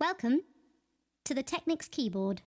Welcome to the Technics keyboard.